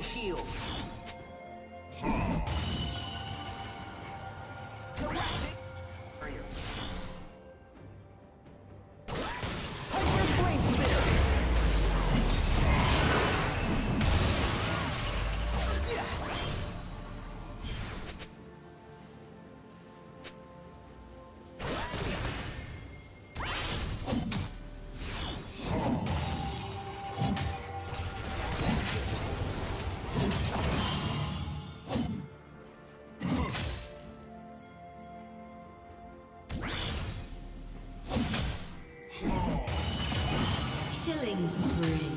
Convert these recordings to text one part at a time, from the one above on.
Shield. Spree.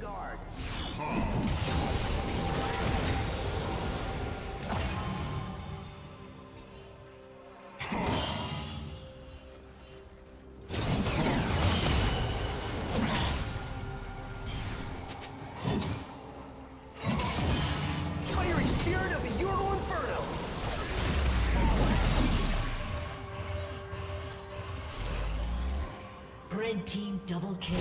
Guard. Red team double kill.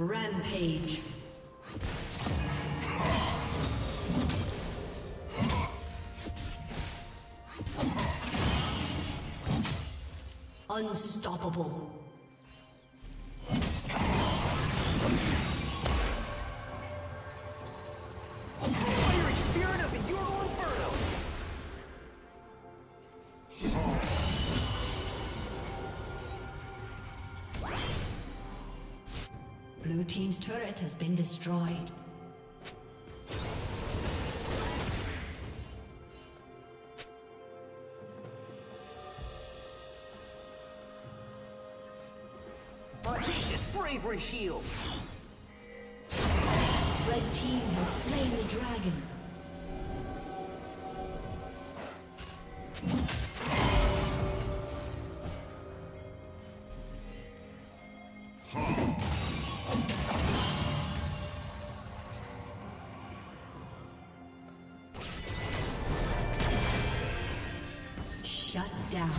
Rampage. Unstoppable. Fiery spirit of the Euro Inferno. Blue team's turret has been destroyed. Audacious bravery shield! Red team has slain the dragon. Shut down.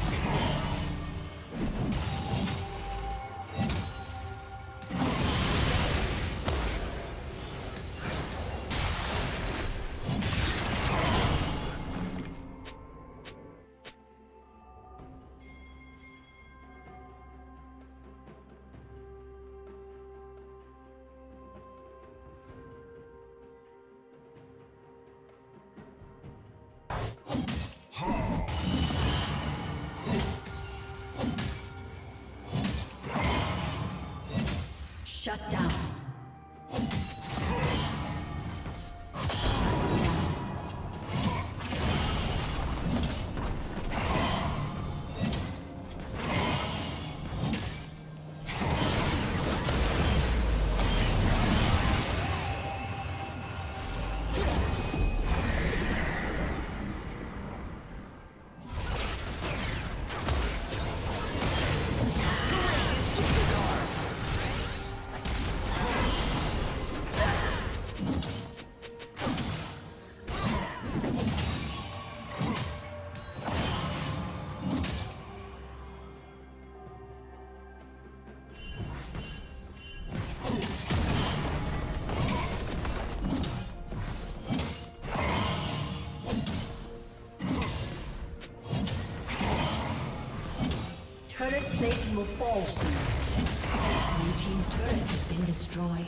Plate will fall soon. Blue team's turret has been destroyed.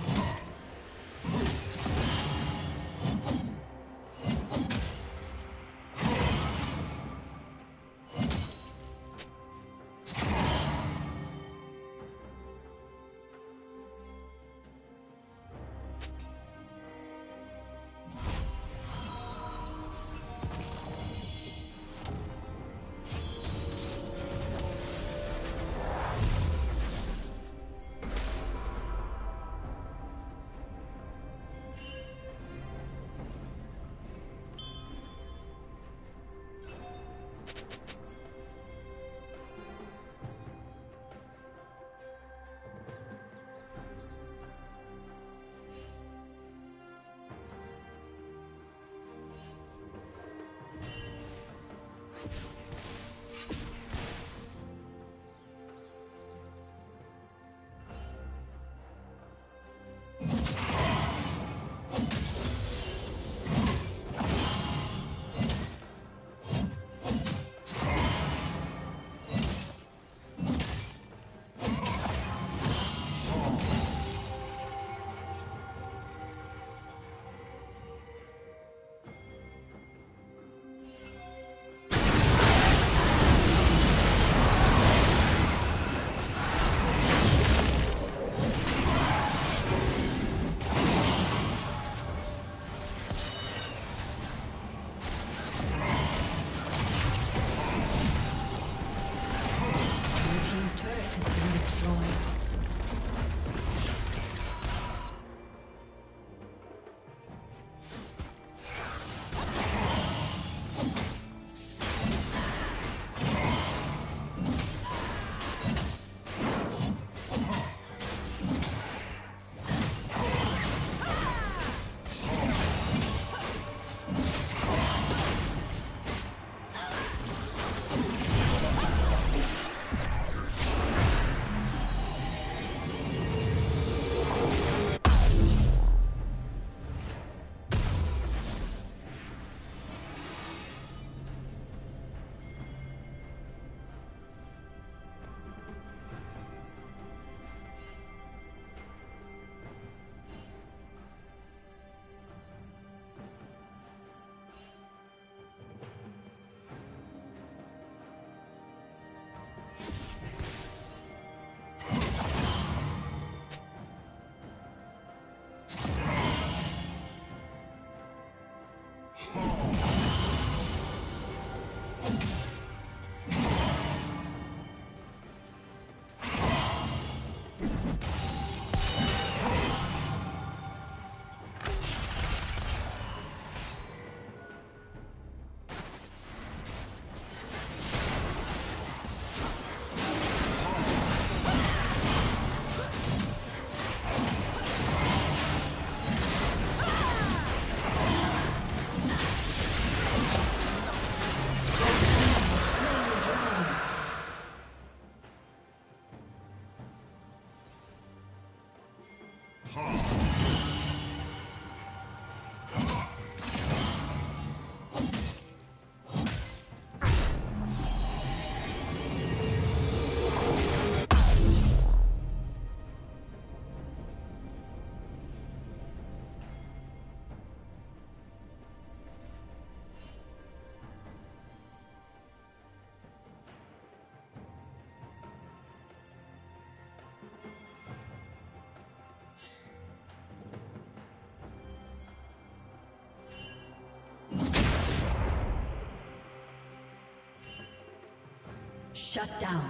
Shut down.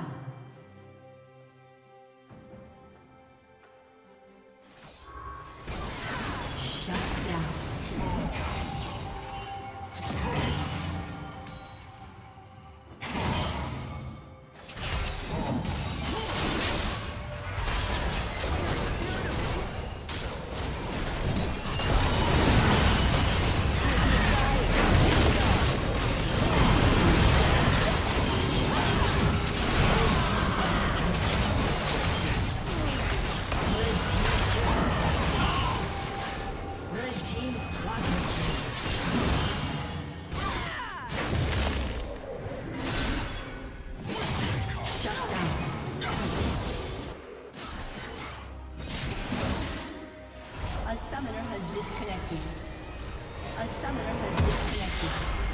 A summoner has disconnected.